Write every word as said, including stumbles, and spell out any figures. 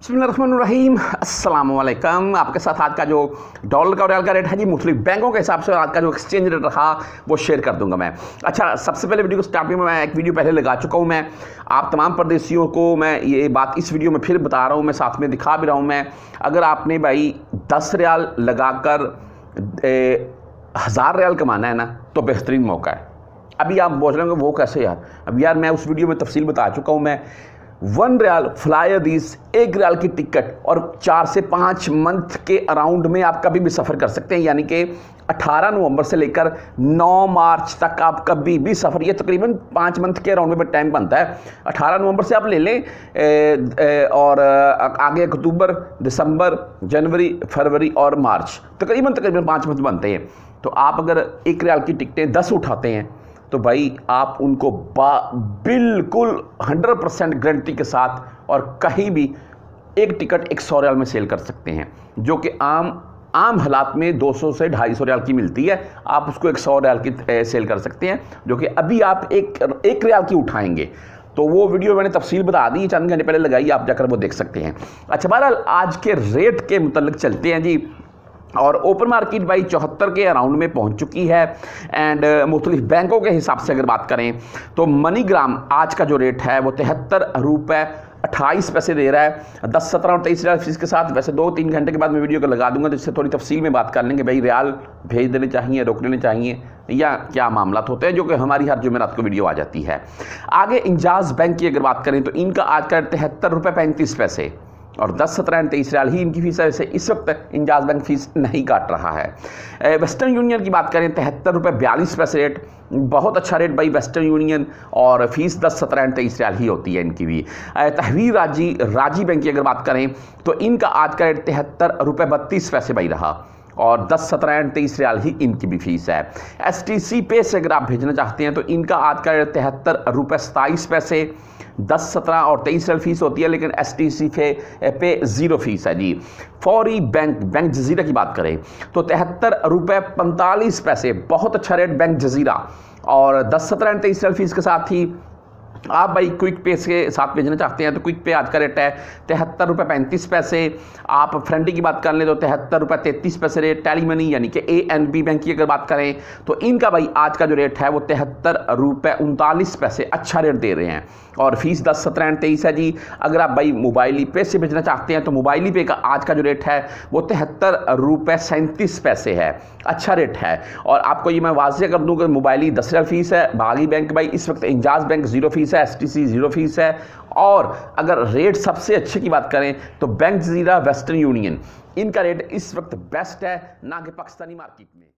बिस्मिल्लाहिर्रहमानिर्रहीम, अस्सलामुअलैकुम। आपके साथ आज का जो डॉलर का रियाल का रेट है जी, मुख्तलिफ बैंकों के हिसाब से आज का जो एक्सचेंज रेट रहा वो शेयर कर दूंगा मैं। अच्छा, सबसे पहले वीडियो को स्टार्ट में मैं एक वीडियो पहले लगा चुका हूँ मैं, आप तमाम परदेशियों को मैं ये बात इस वीडियो में फिर बता रहा हूँ, मैं साथ में दिखा भी रहा हूँ मैं। अगर आपने भाई दस रियाल लगा कर हज़ार रियाल कमाना है ना, तो बेहतरीन मौका है। अभी आप बोल रहे होंगे वो कैसे यार, अब यार मैं उस वीडियो में तफसील बता चुका हूँ मैं। वन रियाल फ्लाई अदीस, एक रियाल की टिकट, और चार से पाँच मंथ के अराउंड में आप कभी भी सफ़र कर सकते हैं, यानी कि अठारह नवंबर से लेकर नौ मार्च तक आप कभी भी सफ़र, ये तकरीबन पाँच मंथ के अराउंड में टाइम बनता है। अठारह नवंबर से आप ले लें, ए, ए, और आगे अक्टूबर, दिसंबर, जनवरी, फरवरी और मार्च, तकरीबन तकरीबन पाँच मंथ बनते हैं। तो आप अगर एक रियाल की टिकटें दस उठाते हैं तो भाई आप उनको बा बिल्कुल सौ परसेंट गारंटी के साथ और कहीं भी एक टिकट एक सौ रियाल में सेल कर सकते हैं, जो कि आम आम हालात में दो सौ से ढाई सौ रियाल की मिलती है। आप उसको एक सौ रियाल की सेल कर सकते हैं, जो कि अभी आप एक एक रियाल की उठाएंगे। तो वो वीडियो मैंने तफसील बता दी, चंद घंटे पहले लगाई, आप जाकर वो देख सकते हैं। अच्छा, बहरहाल आज के रेट के मुतल्लिक चलते हैं जी। और ओपन मार्केट भाई चौहत्तर के अराउंड में पहुंच चुकी है। एंड मुख्तलिफ बैंकों के हिसाब से अगर बात करें तो मनीग्राम आज का जो रेट है वो तिहत्तर रुपये अट्ठाईस पैसे दे रहा है, दस सत्रह और तेईस रियाल फीस के साथ। वैसे दो तीन घंटे के बाद मैं वीडियो को लगा दूंगा, तो इससे थोड़ी तफसील में बात कर लेंगे भाई, रियाल भेज देने चाहिए, रोक लेने चाहिए, या क्या मामला होते हैं, जो कि हमारी हर जुमेरात को वीडियो आ जाती है। आगे इंजाज बैंक की अगर बात करें तो इनका आज का रेट तिहत्तर रुपये पैंतीस पैसे और दस सत्रह तेईस रियाल ही इनकी फीस है। वैसे इस वक्त इंजाज बैंक फीस नहीं काट रहा है। वेस्टर्न यूनियन की बात करें तिहत्तर रुपये बयालीस पैसे रेट, बहुत अच्छा रेट भाई वेस्टर्न यूनियन, और फीस दस सत्रह तेईस रियाल ही होती है इनकी भी। तहवीर राजी राजी बैंक की अगर बात करें तो इनका आज का रेट तिहत्तर रुपये बत्तीस पैसे भाई रहा और दस सत्रह तेईस रियाल ही इनकी भी फीस है। एस टी सी पे से अगर आप भेजना चाहते हैं तो इनका आज का रेट तिहत्तर रुपये सताईस पैसे, दस सत्रह और तेईस रियाल फीस होती है, लेकिन एस टी सी पे ज़ीरो फीस है जी। फौरी बैंक बैंक जजीरा की बात करें तो तिहत्तर रुपये पैंतालीस पैसे, बहुत अच्छा रेट बैंक जजीरा, और दस सत्रह तेईस रियाल फीस के साथ ही आप भाई क्विक पे के साथ भेजना चाहते हैं तो क्विक पे आज का रेट है तिहत्तर रुपये पैंतीस पैसे। आप फ्रेंडी की बात कर लें तो तिहत्तर रुपये तैंतीस पैसे रेट। टेली मनी यानी कि ए एन बी बैंक की अगर बात करें तो इनका भाई आज का जो रेट है वो तिहत्तर रुपये उनतालीस पैसे, अच्छा रेट दे रहे हैं, और फीस दस सत्रह तेईस है जी। अगर आप भाई मोबाइली पे से भेजना चाहते हैं तो मोबाइली पे का आज का जो रेट है वो तिहत्तर रुपये सैंतीस पैसे है, अच्छा रेट है। और आपको ये मैं वाजह कर दूँ कि मोबाइली दस रियाल फीस है, बागी बैंक भाई इस वक्त इंजाज bank zero fee, STC zero fee है। और अगर रेट सबसे अच्छे की बात करें तो बैंक जजीरा, वेस्टर्न यूनियन, इनका रेट इस वक्त बेस्ट है, ना कि पाकिस्तानी मार्केट में।